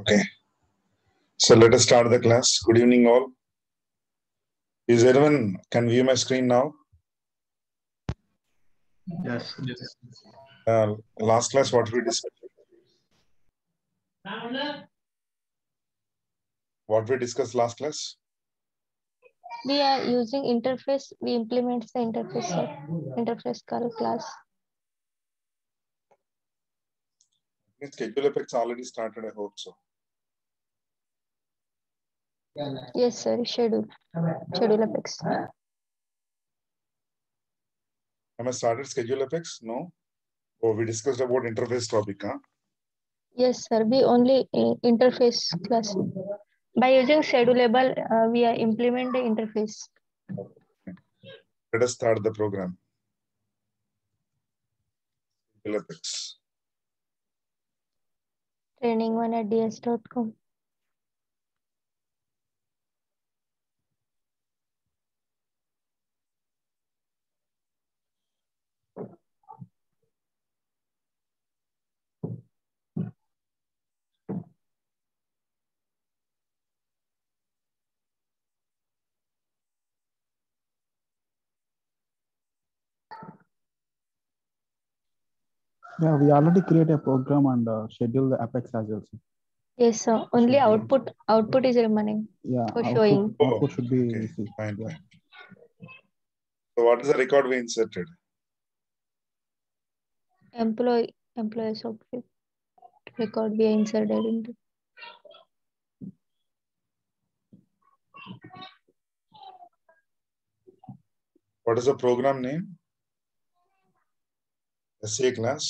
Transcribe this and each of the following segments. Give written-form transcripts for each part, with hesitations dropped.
Okay, so let us start the class. Good evening, all. Is everyone can view my screen now? Yes. Yes. Last class, what we discussed? What we discussed last class? We are using interface. We implement the interface call class. Schedule Apex already started, I hope so. Yes, sir. Schedule Apex. Am I started Schedule Apex? No. Oh, we discussed about interface topic, huh? Yes, sir. We only interface class. By using Schedulable, we are implement the interface. Okay. Let us start the program. Schedule Apex. training1@ds.com. Yeah, we already create a program and schedule the Apex as well. Sir. Yes, sir. Only output is remaining. Yeah, for showing. Output should be okay. Fine. Yeah. So, what is the record we inserted? Employee object record we inserted into. What is the program name? SA class.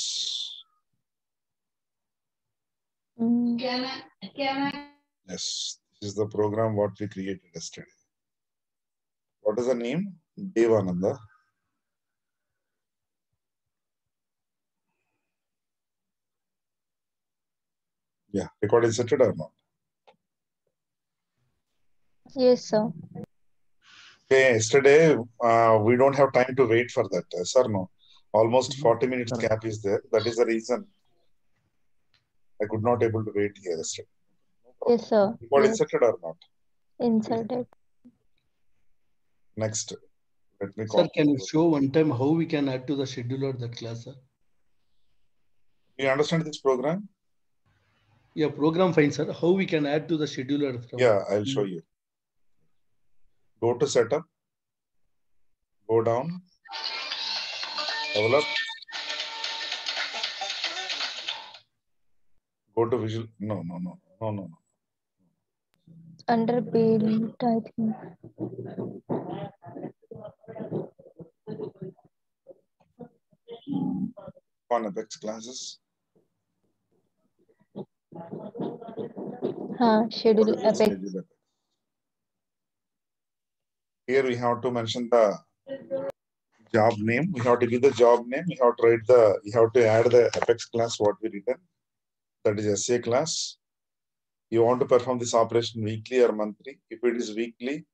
Can I? Yes, this is the program what we created yesterday. What is the name? Devananda. Yeah, record inserted or not? Yes, sir. Okay, yesterday we don't have time to wait for that, sir. No. Almost 40 minutes gap is there. That is the reason I could not able to wait here yesterday. Yes, sir. Record inserted or not? Inserted. Next. Let me call. Sir, can you show one time how we can add to the scheduler the class, sir? You understand this program? Yeah, program fine, sir. How we can add to the scheduler? From... Yeah, I'll show you. Go to setup. Go down. Develop. Go to visual. No. Under build, I think. On Apex classes. Schedule Apex. Here we have to mention the job name. We have to give the job name. We have to write the. You have to add the Apex class. What we written, that is SA class. You want to perform this operation weekly or monthly? If it is weekly,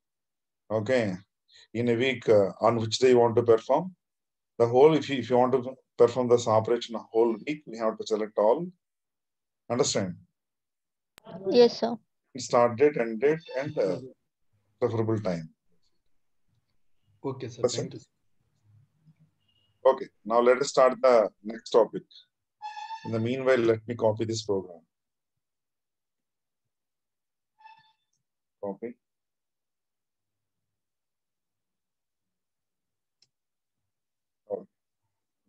okay. In a week, on which day you want to perform the whole? If you want to perform this operation a whole week, we have to select all Understand? Yes, sir. Start date, end date, and preferable time. Okay, sir. Understand? Thank you. Okay, now let us start the next topic. In the meanwhile, let me copy this program. Copy. Okay.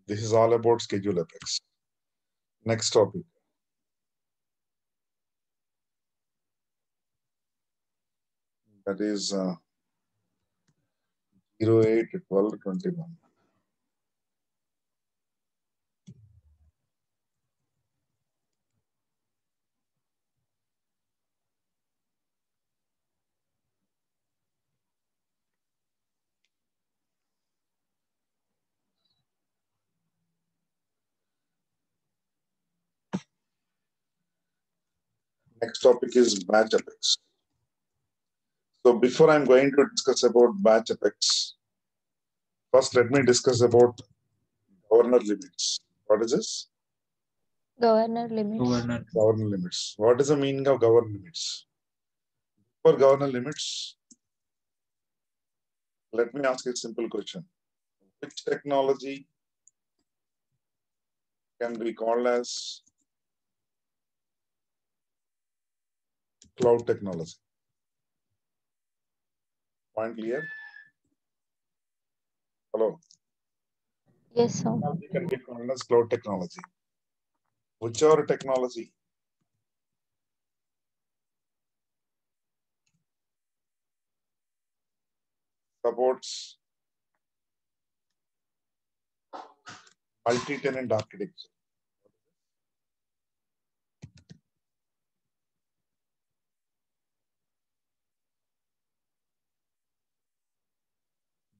This is all about Schedule Apex. Next topic. That is 08/12/21. Next topic is Batch Apex. So before I'm going to discuss about Batch Apex, first let me discuss about Governor limits. What is this? Governor limits. Governor limits. What is the meaning of Governor limits? For Governor limits, let me ask you a simple question. Which technology can be called as cloud technology? Point clear? Hello? Yes, sir. Technology can be called as cloud technology. Whichever technology supports multi-tenant architecture.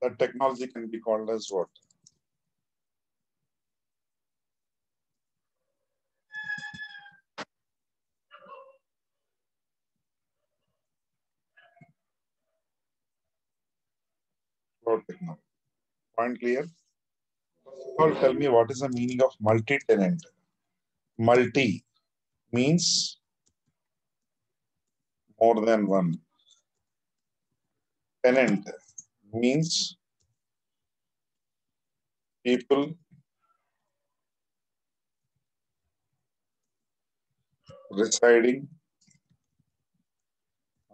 That technology can be called as what? Cloud technology. Point clear? Or tell me what is the meaning of multi-tenant? Multi means more than one. Tenant means people, residing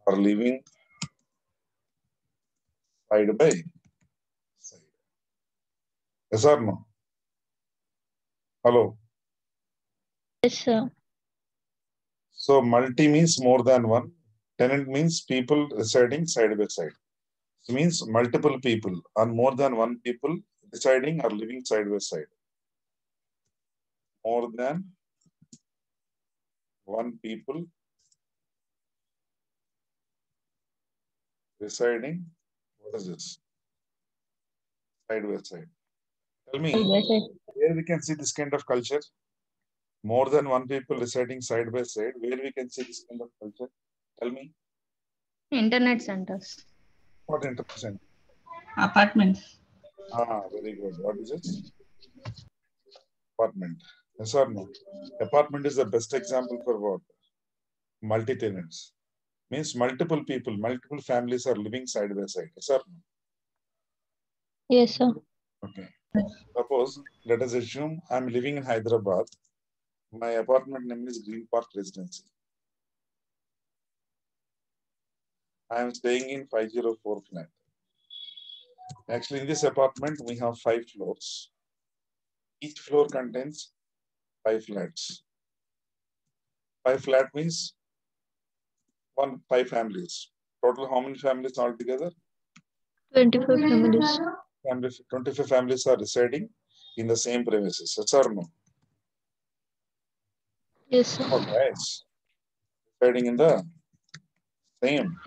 or living side by side. Yes or no? Hello? Yes, sir. So multi means more than one. Tenant means people residing side by side. It means multiple people or more than one people residing or living side by side. More than one people residing. What is this? Side by side. Tell me, where we can see this kind of culture? More than one people residing side by side. Where we can see this kind of culture? Tell me. Internet centers. What internet center? Apartments. Ah, very good. What is it? Apartment. Yes or no? Apartment is the best example for what? Multi-tenants. Means multiple people, multiple families are living side by side. Yes or no? Yes, sir. Okay. Suppose, let us assume I'm living in Hyderabad. My apartment name is Green Park Residency. I am staying in 504 flat. Actually, in this apartment, we have 5 floors. Each floor contains 5 flats. 5 flat means 5 families. Total, how many families altogether? 25 families. 25 families are residing in the same premises. Yes or no? Yes, sir. All right. Residing in the same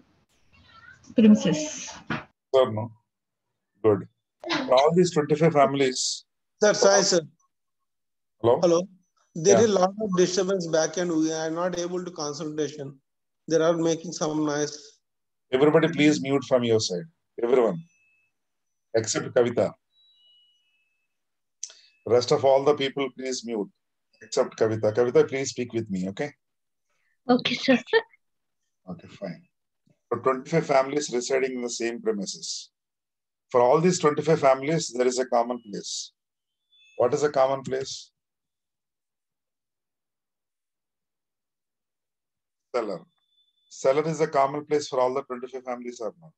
premises. Sir, no. Good. For all these 25 families. Sir, sorry, sir. Hello? Hello. There is a lot of disturbance back and we are not able to concentration. They are making some noise. Everybody please mute from your side. Everyone. Except Kavita. Rest of all the people please mute. except Kavita. Kavita, please speak with me, okay? Okay, sir. Okay, fine. For 25 families residing in the same premises. For all these 25 families, there is a common place. What is a common place? Cellar. Cellar is a common place for all the 25 families or not?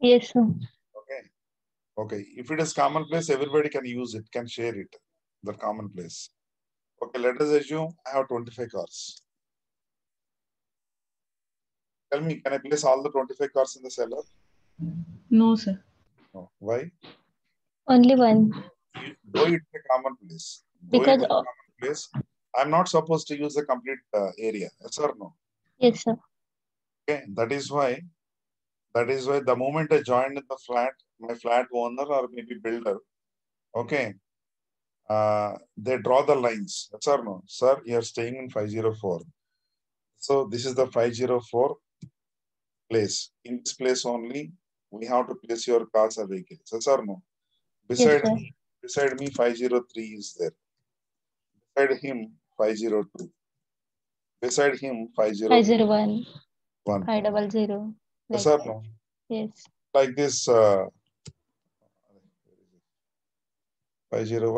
Yes, sir. Okay. Okay. If it is common place, everybody can use it, can share it. The common place. Okay, let us assume I have 25 cars. Tell me, can I place all the 25 cars in the cellar? No, sir. No. Why? Only one. Though it's a common place. Because common place, I'm not supposed to use the complete area. Yes or no? Yes, sir. Okay, that is why the moment I joined the flat, my flat owner or maybe builder, okay, they draw the lines. Yes or no? Sir, you are staying in 504. So this is the 504 place. In this place only, we have to place your cars or vehicles. Yes or no? Beside me, 503 is there. Beside him, 502. Beside him, 501. 500. Yes or no? Yes. Like this, 501,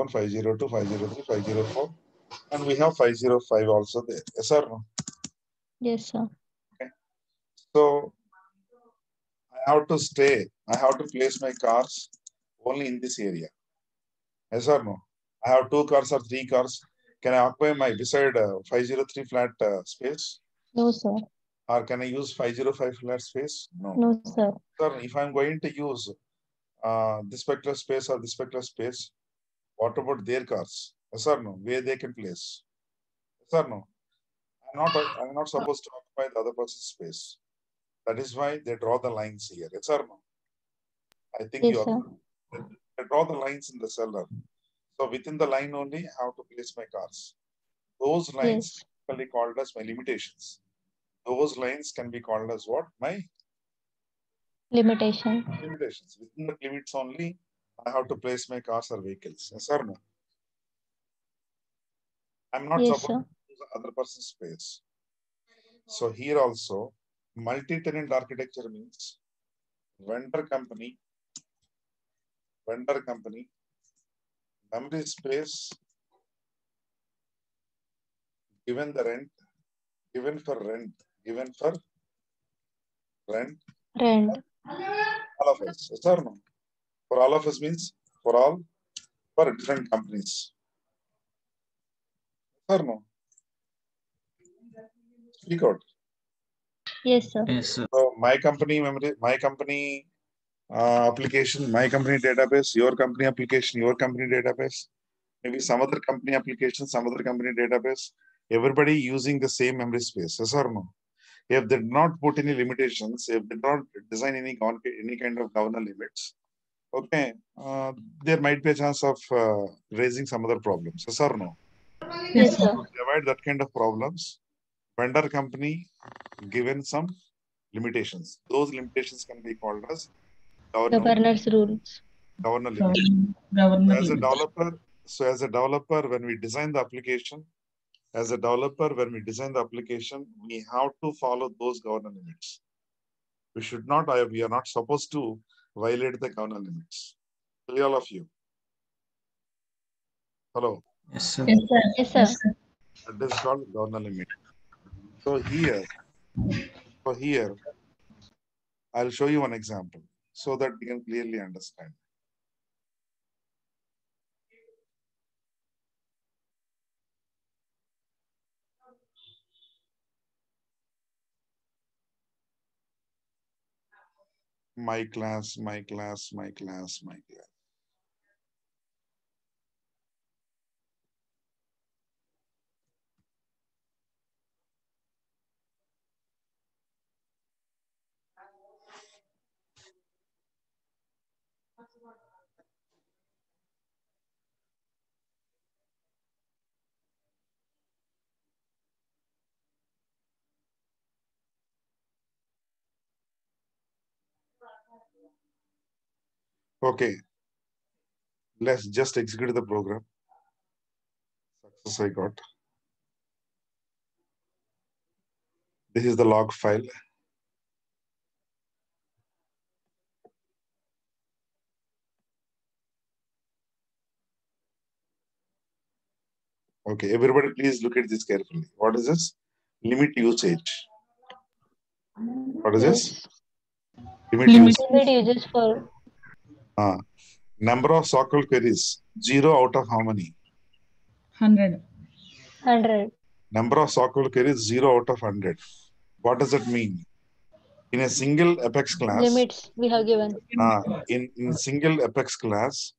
502, 503, 504. And we have 505 also there. Yes or no? Yes, sir. Okay. So, I have to place my cars only in this area. Yes or no? I have 2 cars or 3 cars. Can I occupy my beside 503 flat space? No, sir. Or can I use 505 flat space? No. No, sir. Sir, if I'm going to use this particular space or this particular space, what about their cars? Yes or no? Where they can place? Yes or no? I'm not supposed to occupy the other person's space. That is why they draw the lines here. Yes or no? I think yes, they draw the lines in the cellar. So within the line only, I have to place my cars. Those lines can be called as my limitations. Those lines can be called as what? My limitation. Limitations. Within the limits only, I have to place my cars or vehicles. Yes or no? I'm not supposed to use the other person's space. So here also, multi-tenant architecture means vendor company, memory space, given for rent. All of us, yes or no? For all of us means for different companies. Yes or no? Speak out. Yes, sir. Yes, sir. So my company memory, my company application, my company database, your company application, your company database, maybe some other company application, some other company database, everybody using the same memory space. Yes or no? If they do not put any limitations, if they do not design any kind of governor limits, okay, there might be a chance of raising some other problems. Yes or no? Yes, sir. So to avoid that kind of problems, vendor company given some limitations. Those limitations can be called as governor's rules. Governor limits. So as a developer, when we design the application, we have to follow those governor limits. We are not supposed to violate the governor limits. Clear all of you? Hello? Yes, sir. Yes, sir. Yes, sir. That is called governor limit. So here, I'll show you one example so that we can clearly understand. My class, my class, my class, my class. Okay, let's just execute the program. process I got. This is the log file. Okay, everybody please look at this carefully. What is this? Limit usage. What is this? Limit usage for... number of SQL queries. 0 out of how many? 100. 100. Number of SQL queries, 0 out of 100. What does that mean? In a single Apex class... Limits we have given. In single Apex class,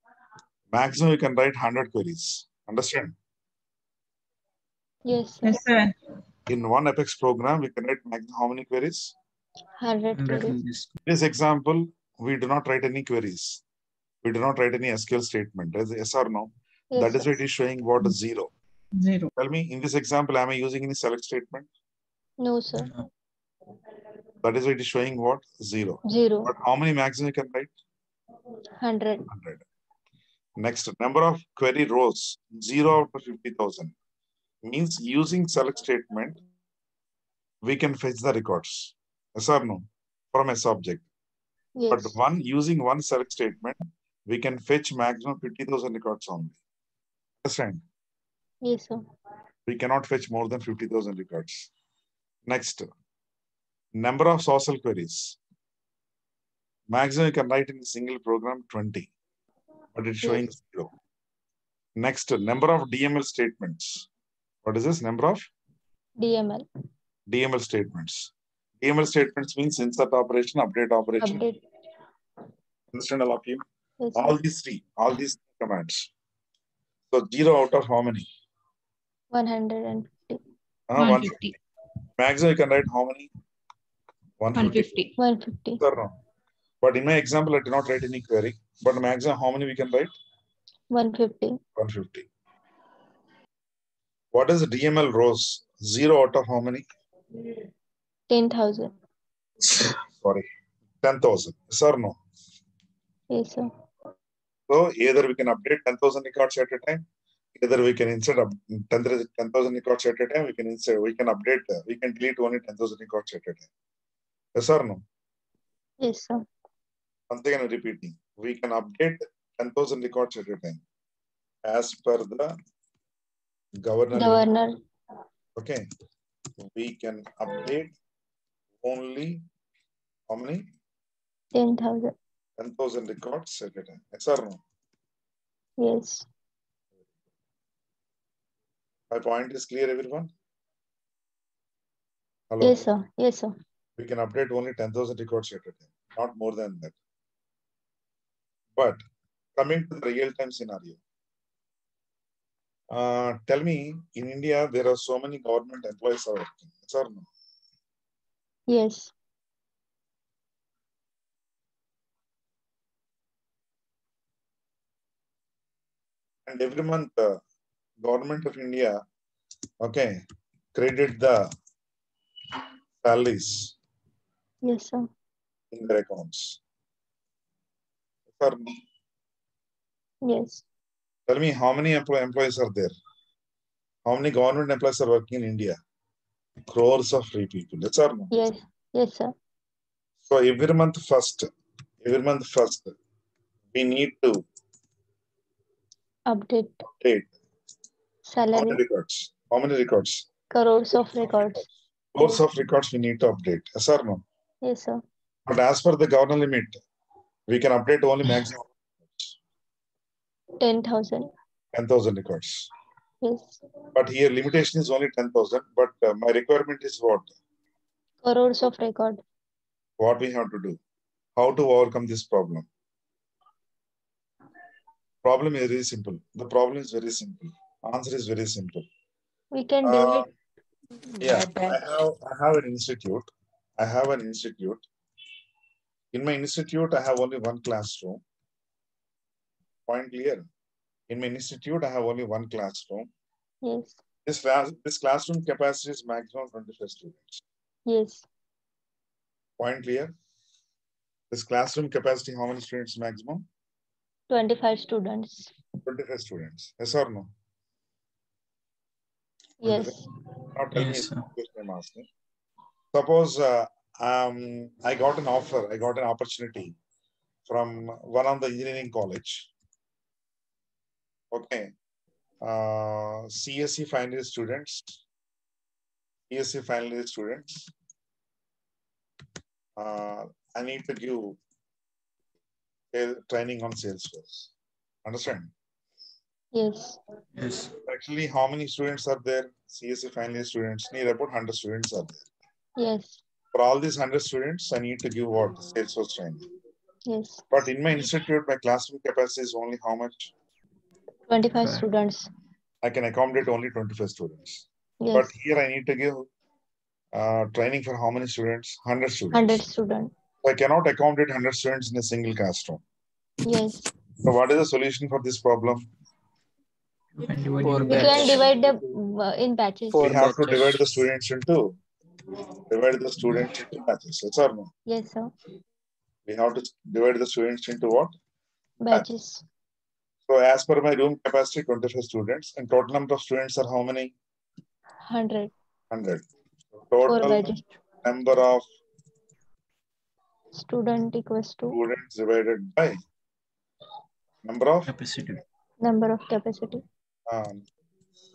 maximum you can write 100 queries. Understand? Yes, sir. Yes, sir. In one Apex program, we can write how many queries? 100 queries. In this example, we do not write any queries. We do not write any SQL statement. Yes or no? Yes, that is why it is showing what is 0. 0. Tell me, in this example, am I using any select statement? No, sir. No. That is why it is showing what? 0. 0. But how many maximum you can write? 100. 100. Next, number of query rows. 0 out of 50,000. Means using select statement, we can fetch the records. Yes or no? From a subject. Yes. But using one select statement, we can fetch maximum 50,000 records only. Understand? Yes, sir. We cannot fetch more than 50,000 records. Next, number of social queries. Maximum you can write in a single program 20, but it's showing 0. Next, number of DML statements. What is this? Number of? DML. DML statements. DML statements means insert operation, update operation. Update. Understand all of you? Yes, all these three commands. So 0 out of how many? 150. 150. Maximum you can write how many? 150. 150. No. But in my example, I did not write any query. But maximum how many we can write? 150. 150. What is DML rows? 0 out of how many? 10,000. Sorry. 10,000. Yes or no? Yes, sir. So either we can update 10,000 records at a time, either we can insert 10,000 records at a time, we can delete only 10,000 records at a time. Yes or no? Yes, sir. Once again, I'm repeating. We can update 10,000 records at a time as per the Governor. Okay. We can update only how many? 10,000. 10,000 records at a time. Yes or no? Yes. My point is clear, everyone? Hello? Yes, sir. Yes, sir. We can update only 10,000 records at a time. Not more than that. But coming to the real-time scenario. Tell me, in India, there are so many government employees are working. Yes or no? Yes. And every month, the government of India, okay, credit the salaries. Yes, sir. In their accounts. Yes or no? Yes. Tell me, how many employees are there? How many government employees are working in India? Crores of free people. Yes or no? Yes. Yes, sir. So every month first, we need to update. Salary. How many records? How many records? Crores of records. Crores of records we need to update. Yes or no? Yes, sir. But as per the governor limit, we can update only maximum. 10,000. 10,000 records. Yes. But here limitation is only 10,000. But my requirement is what? Crores of record. What we have to do? How to overcome this problem? Problem is very simple. The problem is very simple. Answer is very simple. We can do it. Yeah. I have an institute. In my institute, I have only one classroom. Point clear. In my institute, I have only one classroom. Yes. This classroom capacity is maximum 25 students. Yes. Point clear. This classroom capacity, how many students maximum? 25 students. Yes or no? Yes. Not tell me a question I'm asking. Suppose I got an offer, I got an opportunity from one of the engineering college. Okay. CSE finalist students. CSE finalist students. I need to give training on Salesforce. Understand? Yes. Yes. Actually, how many students are there? CSE finalist students. Near about 100 students are there. Yes. For all these 100 students, I need to give what? Salesforce training. Yes. But in my institute, my classroom capacity is only how much? 25 students. I can accommodate only 25 students. Yes. But here I need to give training for how many students? 100 students. 100 students. So I cannot accommodate 100 students in a single classroom. Yes. So what is the solution for this problem? You can divide them in batches. We have to divide the students into batches. Yes or no? Yes, sir. We have to divide the students into what? Batches. So as per my room capacity, 25 students, and total number of students are how many? 100. 100. Total number of student equals to students divided by number of capacity. Number of capacity.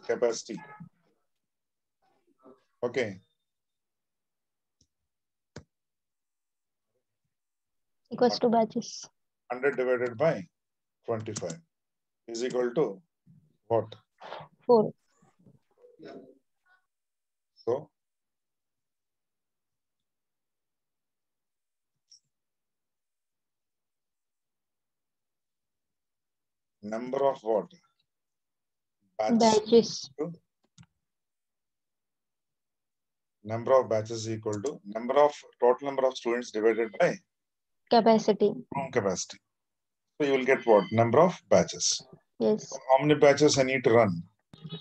Capacity. Okay. Equals to batches. 100 divided by 25 is equal to what? 4. So, number of what? Batches. Number of batches equal to number of total number of students divided by capacity. Room capacity. So you will get what? Number of batches. Yes. So how many batches I need to run?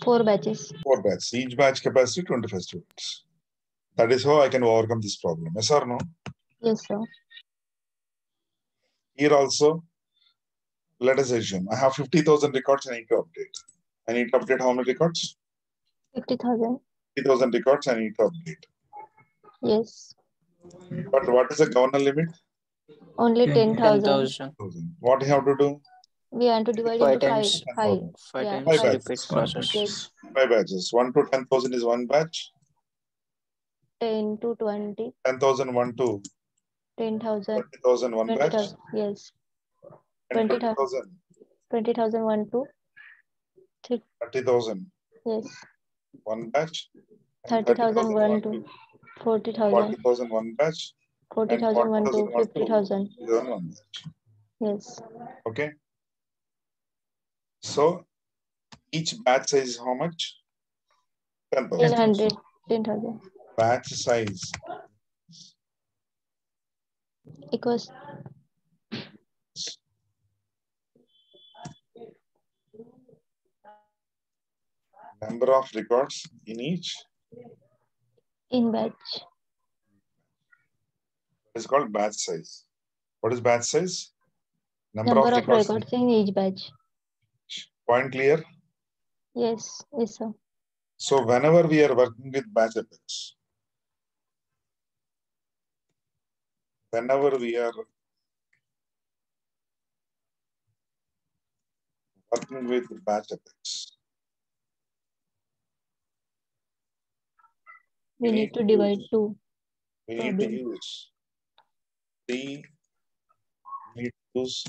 4 batches. 4 batches. Each batch capacity 25 students. That is how I can overcome this problem. Yes or no? Yes, sir. Here also, let us assume I have 50,000 records I need to update. I need to update how many records? 50,000. 50,000 records I need to update. Yes. But what is the governor limit? Only 10,000. What do you have to do? We have to divide it into 5 batches. 1 to 10,000 is one batch. 10 to 20. 10,000, 1 to 10,000. 20,000, one batch. Yes. 20,000. 20,000, 1 to 30,000. Yes. One batch. 30,000, 1 to 40,000. 40,000, one batch. 40,000, 1 to 50,000. Yes. Okay. So each batch size is how much? 10,000. 10,000. Batch size equals. Number of records in each? In batch. It's called batch size. What is batch size? Number of records in each batch. Point clear? Yes, yes, sir. So whenever we are working with batch apex, whenever we are working with batch apex, we need to divide two. We need to use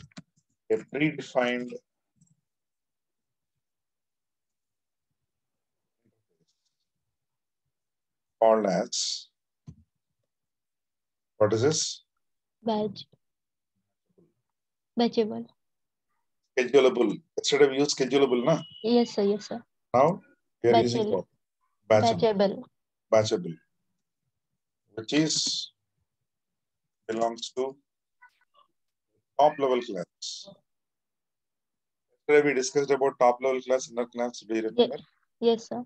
a predefined called as, what is this? Batch. Batchable. Schedulable. Yesterday we used schedulable, na? Yes, sir. Yes, sir. Now we are using what? Batchable. Batchable, which is belongs to top level class. Yesterday we discussed about top level class, inner class. Do you remember? Yes, yes, sir.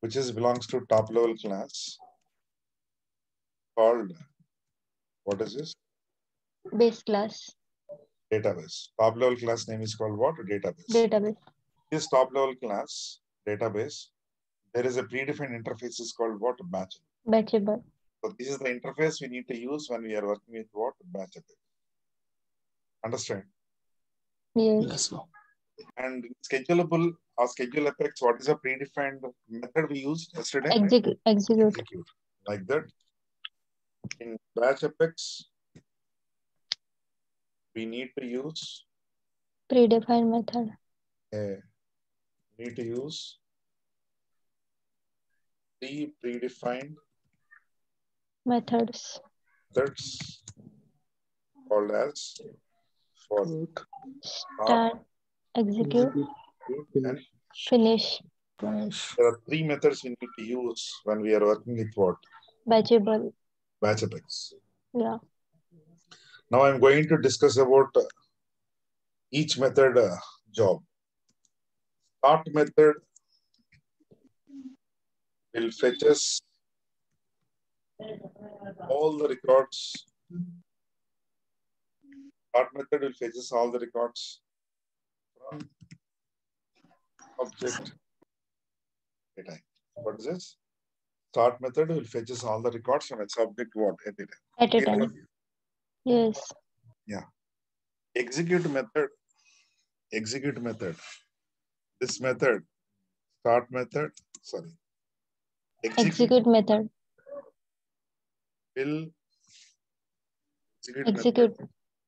Which is belongs to top level class called, what is this? Base class. Database. Top level class name is called what? Database. Database. This top level class database there is a predefined interface is called what? Batchable. Batchable. So this is the interface we need to use when we are working with what? Batchable. Understand? Yes. Yes, no. And schedulable or schedule apex, what is a predefined method we used yesterday? Execute. Execute. Like that. In batch apex, we need to use predefined method. Yeah. Need to use the predefined methods. Methods called as for start, execute, and finish. There are three methods we need to use when we are working with what? Batchable. Batch apex. Yeah. Now I'm going to discuss about each method job. Start method will fetch us all the records. Start method will fetch us all the records from object data. What is this? Start method will fetch us all the records from its object what? At a time. At a time. Yes. Yeah. Execute method. Execute method. This method. Start method. Sorry. Execute method. Will execute.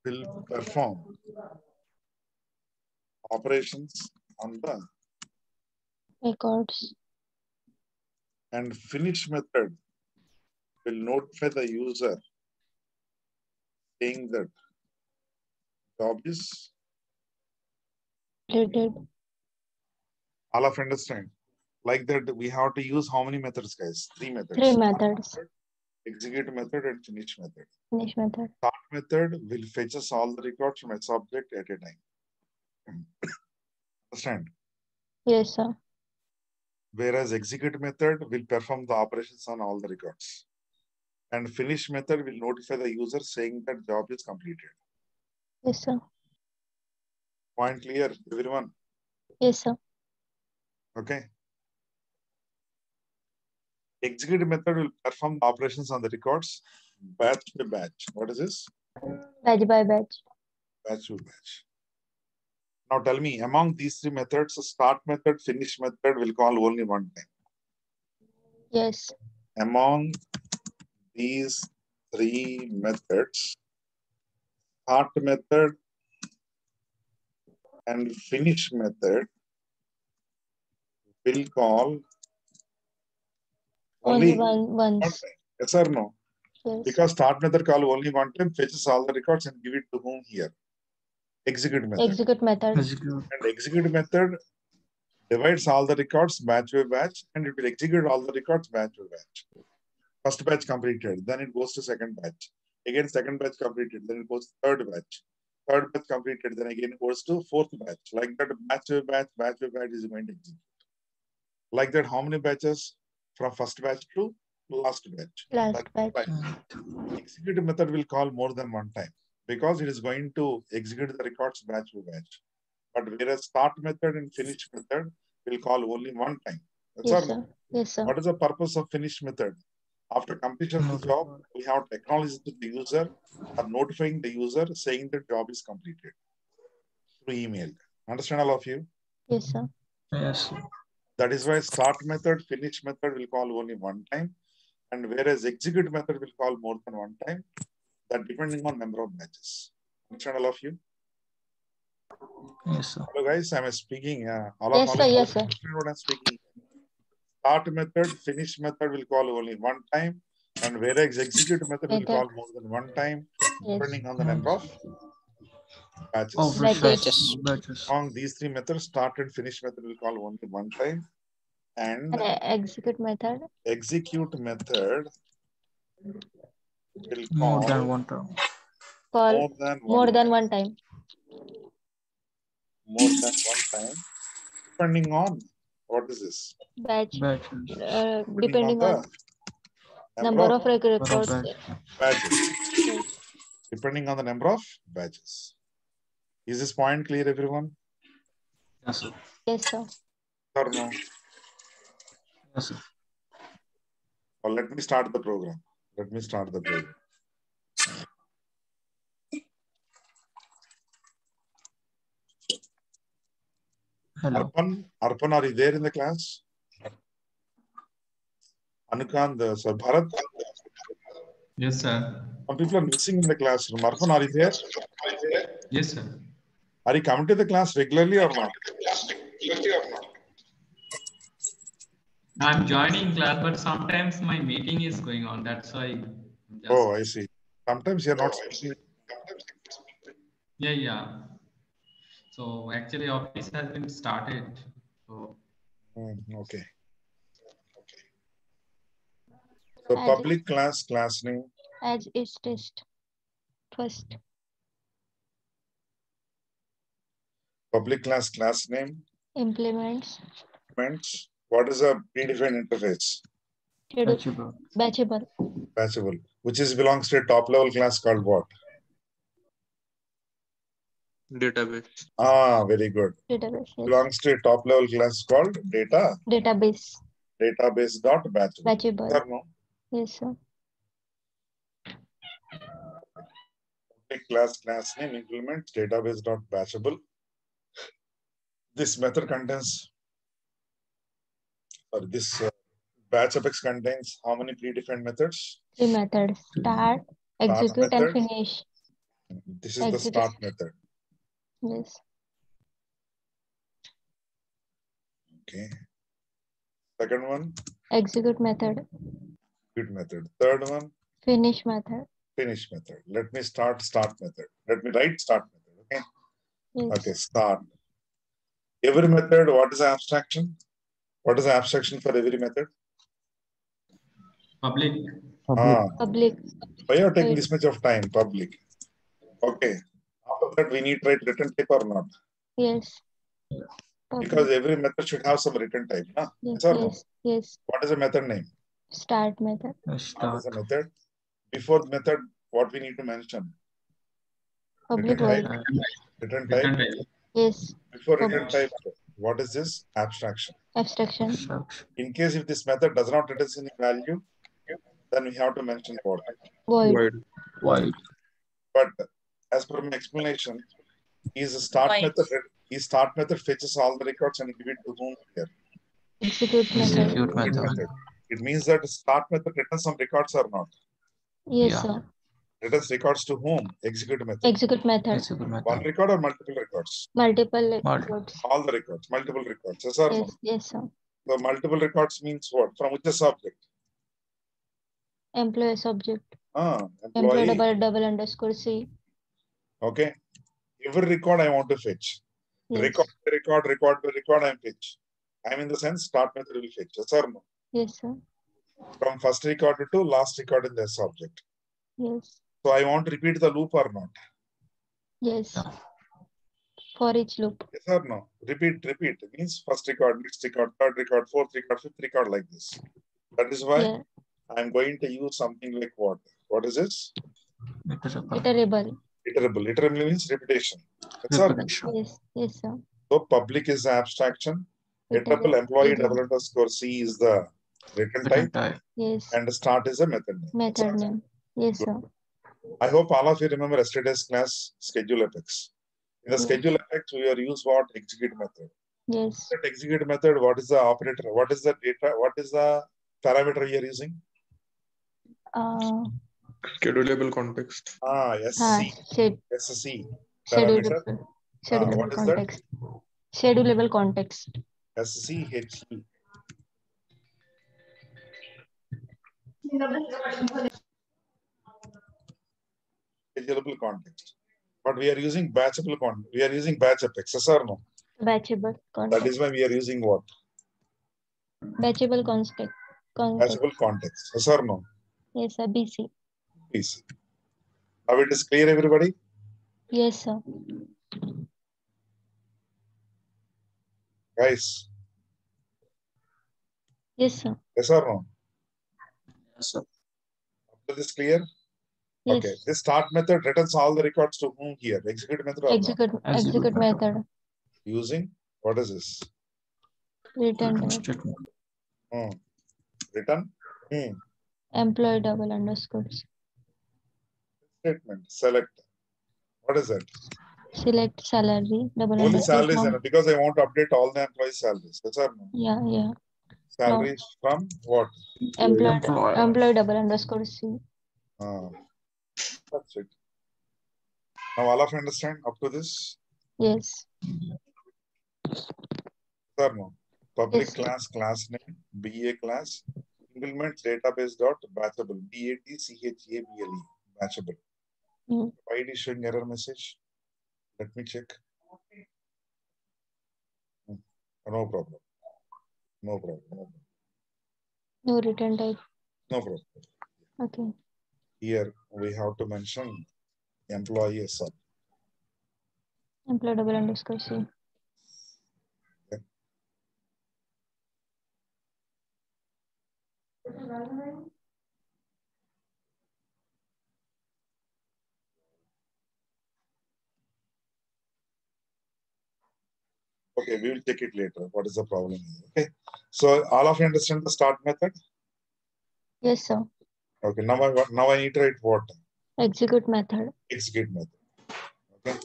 Will perform operations on the records. And finish method will notify the user saying that job is completed. All of understand. Like that, we have to use how many methods, guys? Three methods. Three methods. Method, execute method and finish method. Finish method. Start method will fetch us all the records from its object at a time. Understand? Yes, sir. Whereas execute method will perform the operations on all the records. And finish method will notify the user saying that job is completed. Yes, sir. Point clear, everyone? Yes, sir. Okay. Execute method will perform the operations on the records batch by batch. What is this? Batch by batch. Batch by batch. Now tell me, among these three methods, the start method, finish method will call only one time. Yes. Among these three methods, start method and finish method will call only once. Yes or no? Yes. Because start method call only one time, fetches all the records and give it to whom here? Execute method. Execute method. And execute method divides all the records batch by batch and it will execute all the records batch by batch. First batch completed, then it goes to second batch. Again, second batch completed, then it goes to third batch. Third batch completed, then again it goes to fourth batch. Like that, batch by batch is going to execute. Like that, how many batches from first batch to last batch? Last batch. Execute method will call more than one time, because it is going to execute the records batch by batch. But whereas start method and finish method will call only one time. That's yes, sir. Yes, sir. What is the purpose of finish method? After completion of the job, we have to acknowledge to the user or notifying the user saying the job is completed through email. Understand all of you? Yes, sir. Yes, sir. That is why start method, finish method will call only one time. And whereas execute method will call more than one time. That depending on number of matches. Understand all of you? Yes, sir. Hello guys, I'm speaking. Yes, sir. Start method, finish method will call only one time. And whereas execute method will call more than one time. Yes. Depending on the number of matches. Among these three methods, start and finish method will call only one time. And execute method. Execute method will call more than one time. More than one time. Depending on what is this? Batch. Depending on the number of records. Batches. Depending on the number of batches. Is this point clear, everyone? Yes, sir. Yes, sir. Or no? Yes, sir. Well, let me start the program. Let me start the program. Hello. Arpan, are you there in the class? Anukand, sir. Bharat? Yes, sir. Some people are missing in the classroom. Arpan, are you there? Yes, sir. Are you coming to the class regularly or not? I'm joining class, but sometimes my meeting is going on. That's why. Oh, I see. Sometimes you're not. Yeah, yeah. So actually, office has been started. So. Okay. Okay. So as public class name. As is test. First. Public class name. Implements. Implements. What is a predefined interface? Batchable. Batchable. Which belongs to a top level class called what? Database. Ah, very good. Database. Yes. Belongs to a top level class called Database. Database dot batchable. Batchable. Sir, no? Yes, sir. Class name implements database dot batchable. This method contains, or this batch apex contains how many predefined methods? 3 methods: start, execute, and finish. This is the start method. Yes. Okay. Second one. Execute method. Execute method. Third one. Finish method. Finish method. Let me start method. Let me write start method. Okay. Yes. Okay. Start. Every method. What is abstraction? What is the abstraction for every method? Public. Public. Why are you taking this much of time? Public. Okay. After that, we need to write written type or not? Yes. Public. Because every method should have some written type. Nah? Yes, yes, no? Yes. What is the method name? Start method. Start is the method. Before the method, what we need to mention? Public. Written type. Yes. Before written type. What is this? Abstraction. Abstraction. In case if this method does not return any value, then we have to mention void. Void. But as per my explanation, start method fetches all the records and give it to whom here. Execute method. It means that start method returns some records or not. Yes, yeah. Sir. Returns records to whom? Execute method. Execute method. One record or multiple records? Multiple records. All the records. Multiple records. Yes, sir. Yes, sir. So multiple records means what? From which subject? Employee subject. Employee. Employee __C. Okay. Every record I want to fetch. Yes. Record by record I fetch. I mean the sense start method will fetch. Yes, sir. No? Yes, sir. From first record to last record in the subject. Yes. So I want to repeat the loop or not? Yes. For each loop. Yes or no? Repeat. It means first record, next record, third record, fourth record, fifth record, like this. That is why I'm going to use something like what? What is this? Iterable. Iterable. Iterable means repetition. Yes or no? Yes. Yes, sir. So public is the abstraction. Iterable employee _C is the written type. Yes. And start is a method name. Method name. Yes, sir. I hope all of you remember yesterday's class, Schedule Apex. In the Schedule Apex, we are used what? Execute method. Yes. That execute method, what is the operator? What is the data? What is the parameter you are using? Schedulable context. SC. Parameter. Schedulable context. Is that? Schedulable context. SCHE. Schedulable context, but we are using batchable context. We are using batch apex. Yes or no? Batchable context. That is why we are using what? Batchable context. Batchable context. Yes or no? Yes, sir. BC. Now it is clear, everybody. Yes, sir. Guys. Yes, sir. Yes or no? Yes, sir. After this clear. Yes. Okay, this start method returns all the records to whom here? Execute method or execute method. Using, what is this? Return type. written name. Employee double underscores. Statement, select. What is it? Select salary. Double only salaries, because I want to update all the employees' salaries. Yes or no? Yeah, yeah. Salaries no. From what? Employee double underscore C. That's it. Now all of you understand up to this? Yes. Sir, no. Public yes, class, class name, BA class, implement database dot batchable. B-A-T-C-H-A-B-L-E. Batchable. Why is showing error message? Let me check. No problem. No problem. No return type. No problem. Okay. Here we have to mention employee as such. Employee double underscore C. Okay. Okay, we will check it later. What is the problem? Okay. So all of you understand the start method? Yes, sir. Okay. Now I need to write what? Execute method. Execute method. Okay.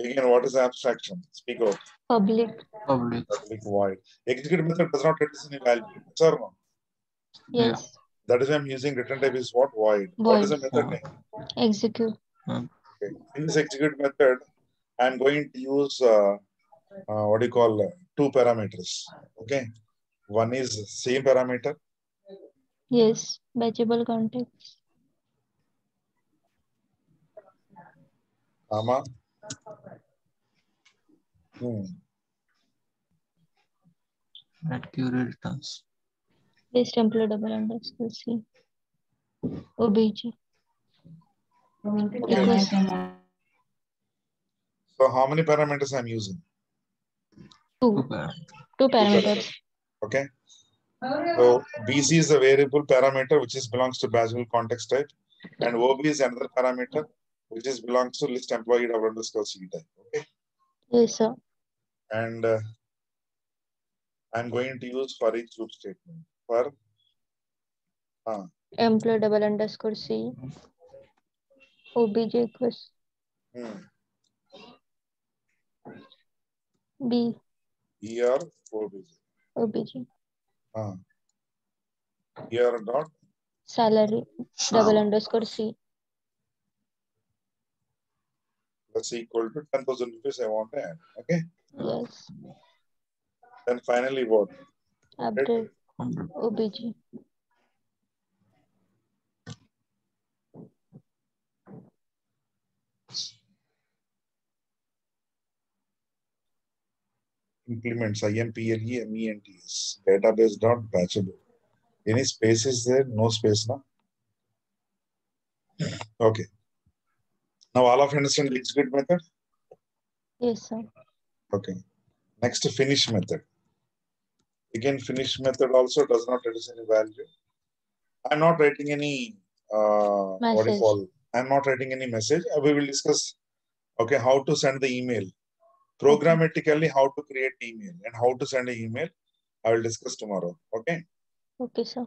Again, what is abstraction? Speak out. Public. Public. Public void. Execute method does not return any value. Sir, no? Yes. That is why I'm using return type is what? Void. What is the method name? Execute. Okay. In this execute method, I'm going to use what do you call two parameters? Okay, one is same parameter. Yes, batchable context. Comma. Accurate terms. This employee double underscore C. OBG. Okay. So how many parameters I'm using? Two parameters. Okay. So BC is a variable parameter which is belongs to batchable context type, and OB is another parameter which is belongs to list employee double underscore C type. Okay. Yes, sir. And I'm going to use for each loop statement for employee double underscore C OBJ equals B. ER OBJ. OBJ. ER dot. Salary. Double underscore C. That's equal to 10,000 rupees I want to add. Okay. Yes. Then finally what? Update. OBJ. Implements IMPLE MENTS database dot batchable. Any space is there? No space now. Okay. Now all of you understand the execute method? Yes, sir. Okay. Next finish method. Again, finish method also does not reduce any value. I'm not writing any what do you call? I'm not writing any message. We will discuss. Okay, how to send the email. Programmatically, how to create email and how to send an email, I will discuss tomorrow. Okay. Okay, sir.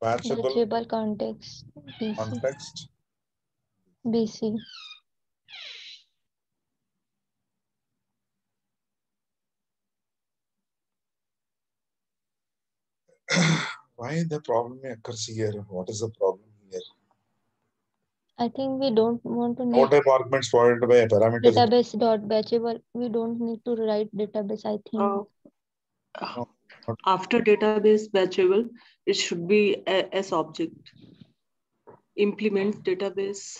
But batchable context. BC. Context. BC. Why the problem occurs here? What is the problem? I think we don't want to know. What type arguments provided by a parameter? Database dot batchable. We don't need to write database, I think. After database batchable, it should be as object. Implement database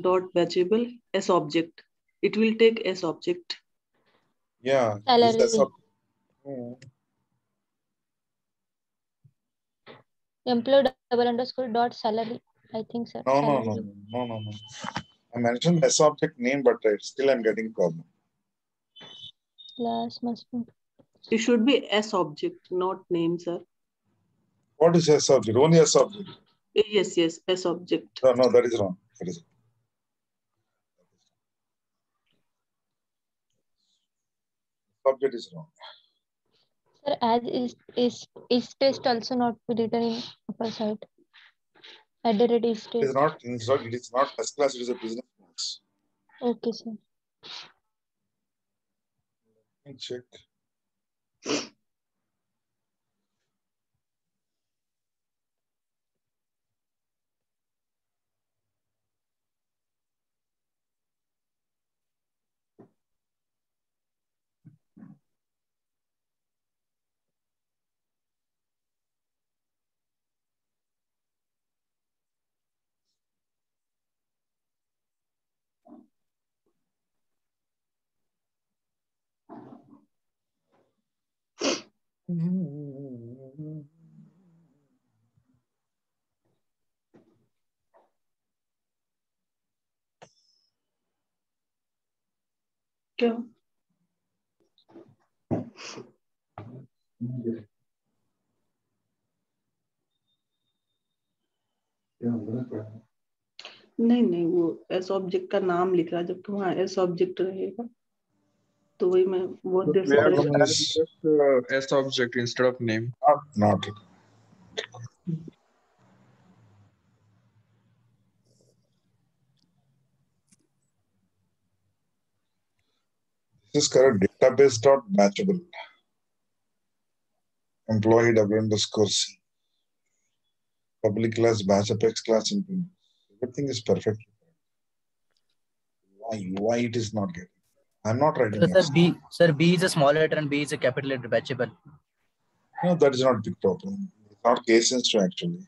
dot batchable as object. It will take as object. Yeah. Employee double underscore dot salary. I think so. No. I mentioned S object name, but still I'm getting problem. Class must be. It should be S object, not name, sir. What is S object? Only S object. Yes, yes, S object. No, that is wrong. That is wrong. Subject is wrong. Sir, as is test also not written in upper side. It is not first class, it is a business class. Okay, sir. Let me check. Go. नहीं वो S object का नाम लिख रहा जब वहाँ S object रहेगा तो वही मैं वो देख as object instead of name not This is correct. Database dot batchable. Employee _C. Public class batch apex class implement. Everything is perfect. Why it is not getting? I'm not writing. Sir, B is a small letter and B is a capital letter. Batchable. No, that is not a big problem. It's not case sensitive actually.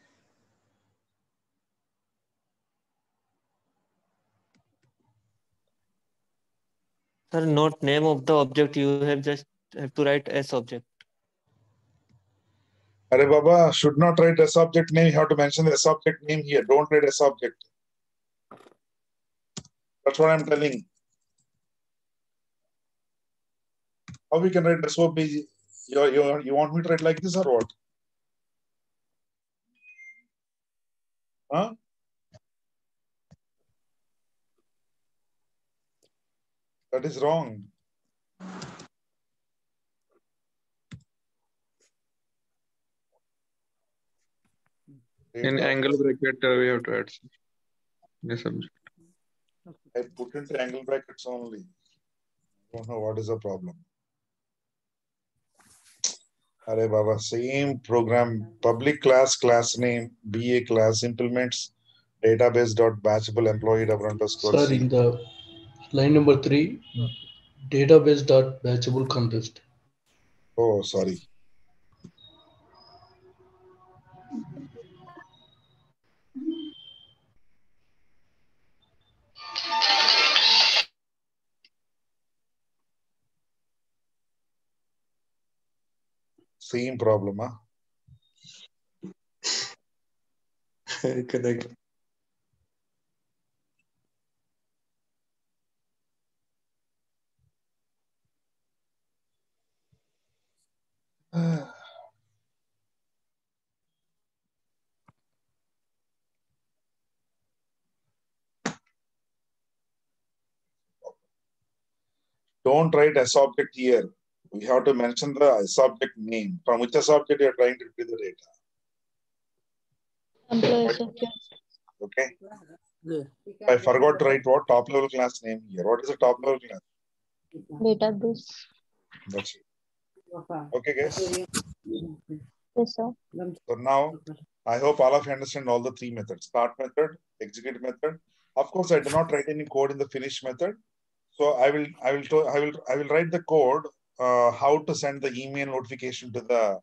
Sir, not name of the object. You have just have to write S object. Arey Baba, should not write S object name. You have to mention the S object name here. Don't write S object. That's what I'm telling. How we can write SOP? You want me to write like this or what? Huh? That is wrong. In angle bracket, we have to add the subject. I put into angle brackets only. I don't know what is the problem. Arey Baba, same program, public class, class name, BA class implements, database.batchable employee _C. Sir, in the line number 3, database.batchable contest. Oh, sorry. Same problem, huh? Correct. Don't write S object here. We have to mention the S object name. From which S object you are trying to retrieve the data? Employee subject. Okay. I forgot to write what top level class name here. What is the top level class? Database. That's it. Okay, guys. Yes, sir. So now, I hope all of you understand all the 3 methods. Start method, execute method. Of course, I do not write any code in the finish method. So I will write the code how to send the email notification to the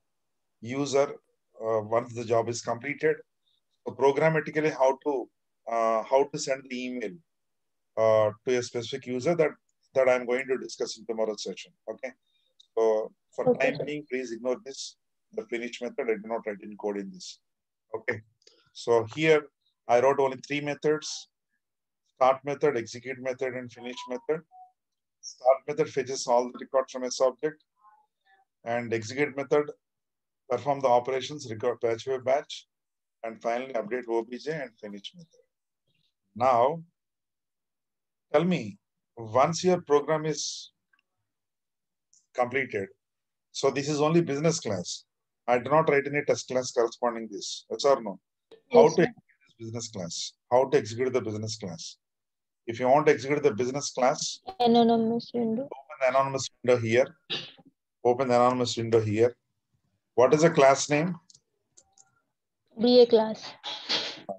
user once the job is completed. So programmatically, how to send the email to a specific user that I'm going to discuss in tomorrow's session. Okay. So for time being, please ignore this. The finish method, I do not write any code in this. Okay. So here I wrote only 3 methods: start method, execute method, and finish method. Start method fetches all the records from S object, and execute method perform the operations, record batch by batch, and finally update OBJ and finish method. Now, tell me, once your program is completed, So this is only business class. I do not write any test class corresponding this. Yes or no? How to execute this business class? How to execute the business class? If you want to execute the business class, anonymous window. Open the anonymous window here. Open the anonymous window here. What is the class name? BA class.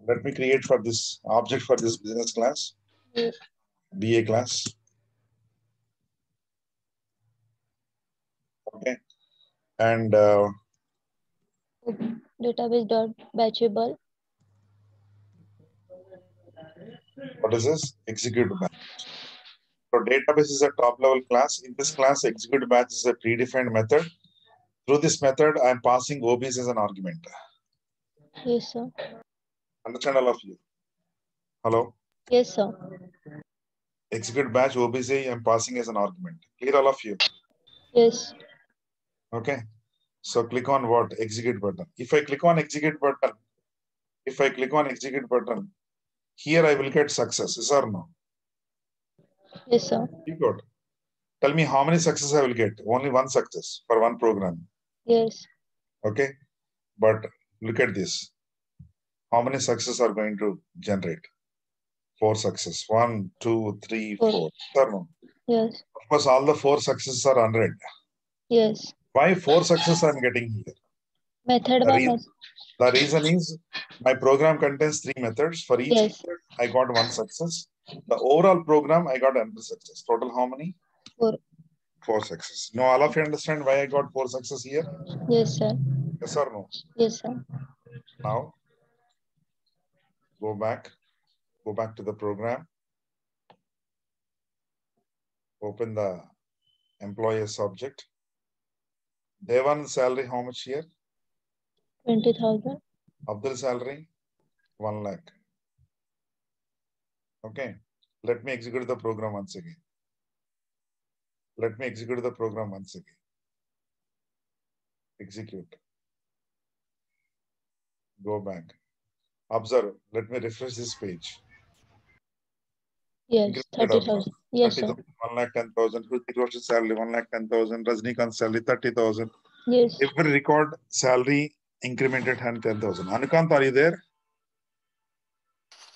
Let me create for this object for this business class. Yeah. BA class. Okay. And database.batchable. What is this? Execute batch. So database is a top level class. In this class, execute batch is a predefined method. Through this method, I am passing OBs as an argument. Yes, sir. Understand all of you? Hello? Yes, sir. Execute batch OBs I am passing as an argument. Clear all of you? Yes. Okay. So click on what? Execute button. If I click on execute button, here I will get success. Yes or no? Yes, sir. Good. Tell me how many success I will get. Only one success for one program. Yes. Okay. But look at this. How many success are going to generate? 4 success. 1, 2, 3, 4. Yes or no? Yes. Of course, all the 4 successes are 100. Yes. Why 4 success I'm getting here? Method by method. The reason is my program contains 3 methods. For each method, I got 1 success. The overall program, I got another success. Total how many? 4. 4 success. Now all of you understand why I got 4 success here? Yes, sir. Yes or no? Yes, sir. Now go back to the program. Open the employees object. Day one salary, how much here? 20,000. Abdul salary, 1 lakh. Okay. Let me execute the program once again. Execute. Go back. Observe. Let me refresh this page. Yes, 30,000. Yes, 30, sir. 1,10,000. Hrutik Roshan salary, 1,10,000. Rajnikant salary, 30,000. Yes. Every record salary incremented 110,000. Anukant, are you there?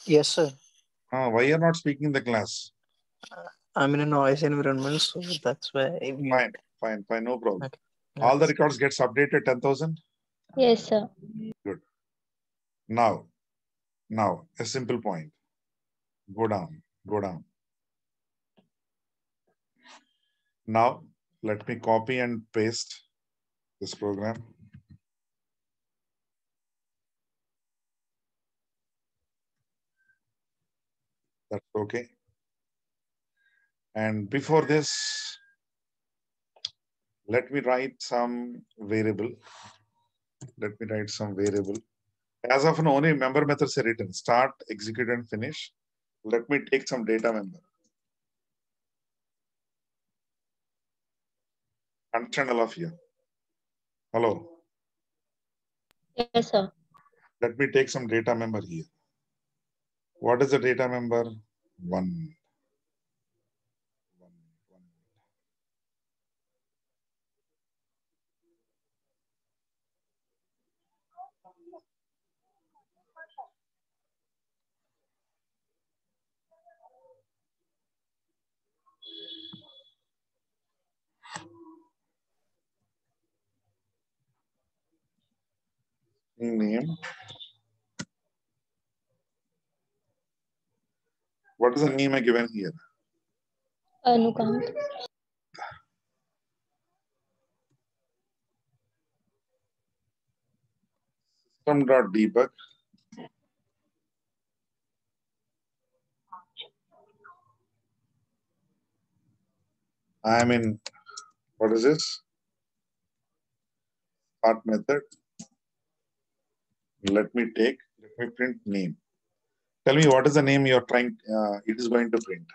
Yes, sir. Why you are not speaking in the class? I'm in a noise environment, so that's why. Fine. No problem. Okay. All the records gets updated 10,000. Yes, sir. Good. Now a simple point. Go down. Now let me copy and paste this program. That's okay. And before this, let me write some variable. As of now, only member methods are written. Start, execute, and finish. Let me take some data member. Understand all of you? Hello? Yes, sir. Let me take some data member here. What is the data member? 1. Name. What is the name I given here? Anukant. System.debug. I am in, what is this? Start method. Let me print name. Tell me what is the name you are trying, it is going to print.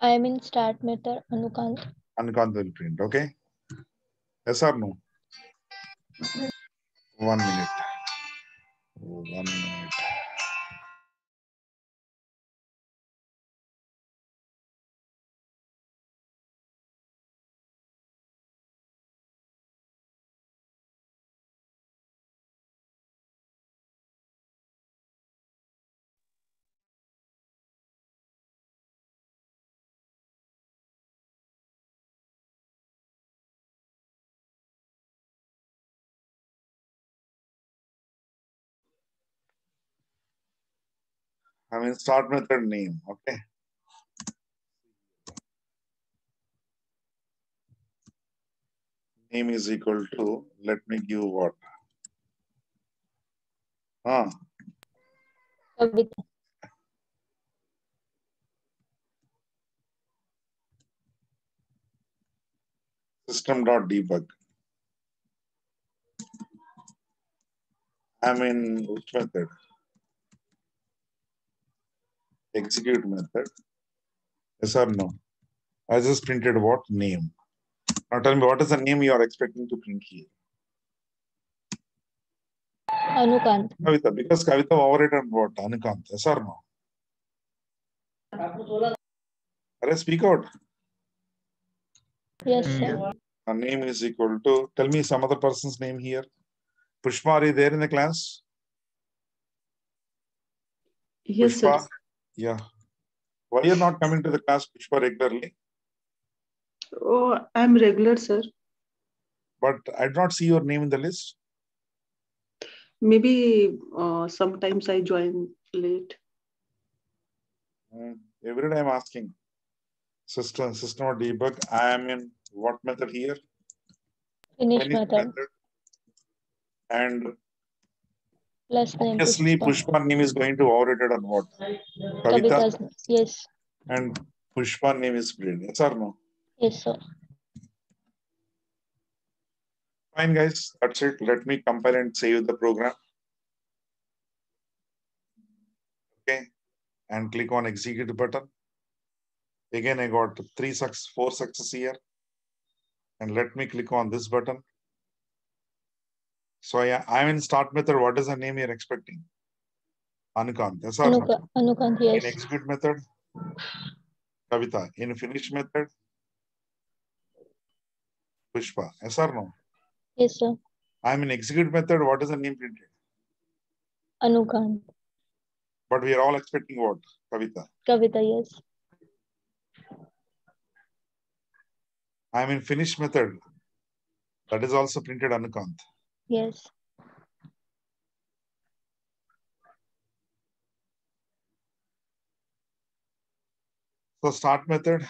I am in start method, Anukant. Anukant will print, okay? Yes or no? 1 minute. 1 minute. I mean, start method name, okay? Name is equal to, let me give what? Huh? System.debug. I mean, which method? Execute method. Yes or no? I just printed what? Name. Now tell me, what is the name you are expecting to print here? Anukant. Kavita, because Kavita overrated what? Anukant. Yes or no? Arre, speak out. Yes, sir. Our name is equal to, tell me some other person's name here. Pushpa, are you there in the class? Yes, Pushpa? Sir. Yeah. Why are you not coming to the class, Pushpa, regularly? Oh, I'm regular, sir. But I did not see your name in the list. Maybe sometimes I join late. Every day I'm asking. System or debug. I am in what method here? Finish method. And plus name. Obviously, Pushpa name is going to overrated on what? Kavita? Yes. And Pushpa name is brilliant. Yes or no? Yes, sir. Fine, guys. That's it. Let me compile and save the program. Okay. And click on execute button. Again, I got four success here. And let me click on this button. So yeah, I'm in start method. What is the name you're expecting? Anukant. Yes, Anukant, yes. In execute method, Kavita. In finish method, Pushpa. Yes or no? Yes, sir. I'm in execute method. What is the name printed? Anukant. But we are all expecting what? Kavita. Kavita, yes. I'm in finish method. That is also printed Anukant. Yes. So start method.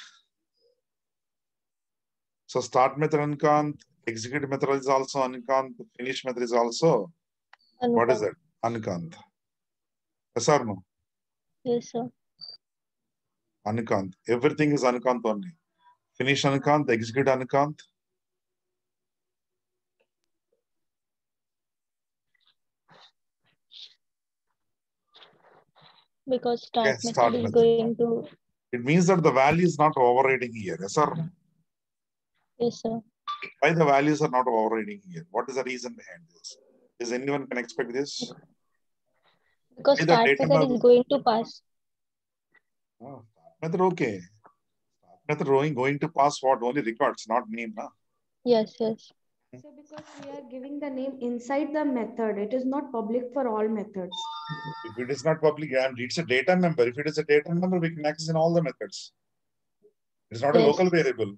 So start method Anukant, execute method is also Anukant, finish method is also Anukant. What is that? Anukant. Yes or no? Yes, sir. Anukant. Everything is Anukant only. Finish Anukant, execute Anukant. Because start method is going to... It means that the value is not overriding here. Yes, sir? Yes, sir. Why the values are not overriding here? What is the reason behind this? Is anyone can expect this? Because start method is going to pass. Oh, method, okay. Method going to pass what? Only records, not name. Na? Yes, yes. So because we are giving the name inside the method, it is not public for all methods. If it is not public, it's a data member. If it is a data member, we can access in all the methods. It's not a local variable.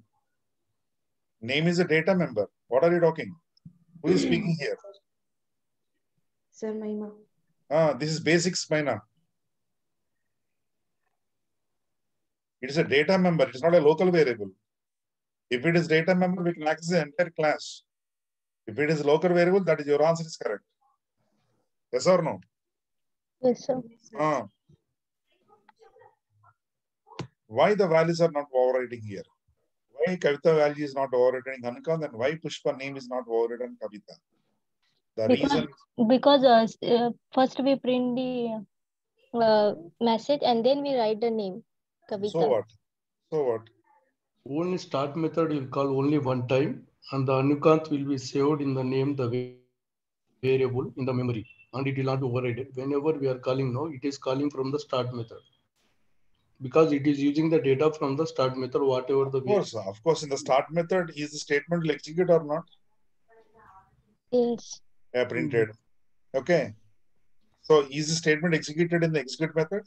Name is a data member. What are you talking? Who is speaking here? Sir, Maina. Ah, this is basics, Maina. It is a data member. It is not a local variable. If it is data member, we can access the entire class. If it is local variable, that is your answer is correct. Yes or no? Yes, sir. Why the values are not overriding here? Why Kavita value is not overriding Anukant, and why Pushpa name is not overridden Kavita? The reason because first we print the message and then we write the name. Kavita. So what? So what? Only start method will call only one time, and the Anukant will be saved in the name, the variable in the memory, and it will not be overridden. Whenever we are calling now, it is calling from the start method because it is using the data from the start method, whatever the variable. Of course, in the start method, is the statement will execute or not? Yes. Yeah, printed. Okay. So, is the statement executed in the execute method?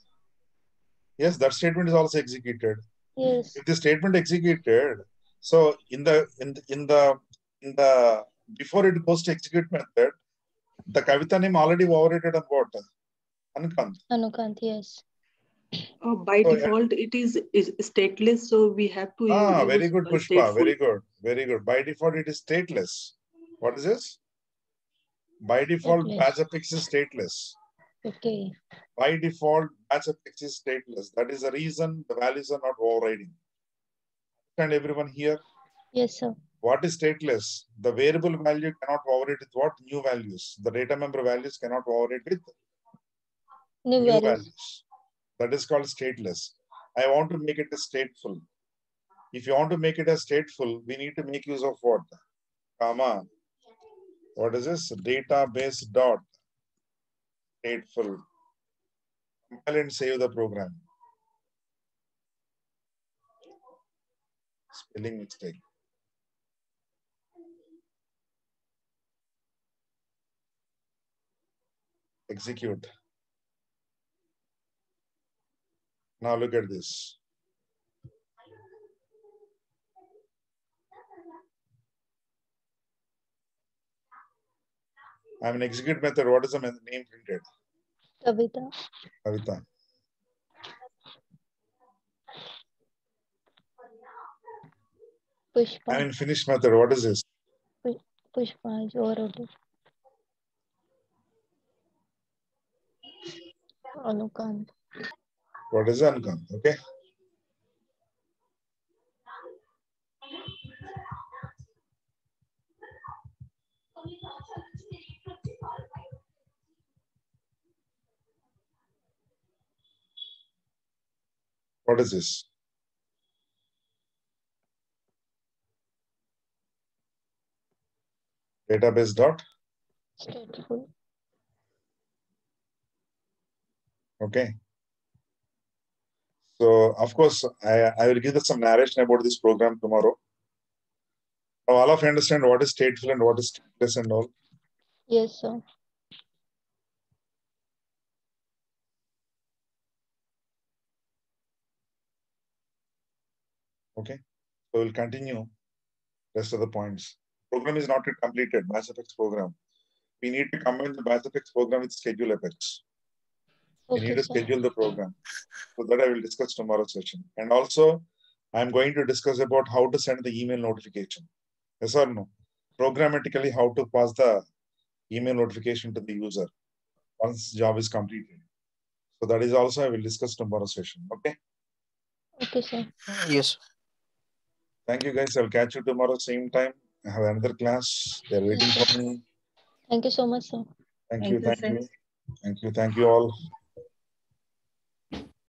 Yes, that statement is also executed. Yes. If the statement executed, so in the before it goes to execute method, the Kavita name already overrated on what? Anukant. Anukant, yes. By default, it is stateless, so we have to. Ah, very good, Pushpa. Very good, very good. By default, it is stateless. What is this? By default, Batch Apex is stateless. Okay. By default, Batch Apex is stateless. That is the reason the values are not overriding. Can everyone hear? Yes, sir. What is stateless? The variable value cannot override with what? New values. The data member values cannot override with new values. That is called stateless. I want to make it as stateful. If you want to make it as stateful, we need to make use of what? Comma. What is this? Database dot stateful. Compile and save the program. Spelling mistake. Execute. Now look at this. I'm an execute method. What is the name printed? Kavita. Kavita. Pushpa. I'm in finish method. What is this? Pushpa is overloaded. Anukant. What is Anukant? Okay. What is this? Database dot? Stateful. Okay. So, of course, I will give some narration about this program tomorrow. Now, all of you understand what is stateful and what is stateless and all? Yes, sir. Okay. So, we'll continue rest of the points. Program is not yet completed, Batch Apex program. We need to combine the Batch Apex program with Schedule Apex. We need to schedule the program. So that I will discuss tomorrow's session. And also, I'm going to discuss about how to send the email notification. Yes or no? Programmatically, how to pass the email notification to the user once the job is completed. So that is also I will discuss tomorrow's session. Okay? Okay, sir. Yes. Thank you, guys. I'll catch you tomorrow same time. I have another class. They're waiting for me. Thank you so much, sir. Thank you. Thank you. Thank you all.